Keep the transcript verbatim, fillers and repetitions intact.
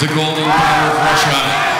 the Golden Power Flush Rod.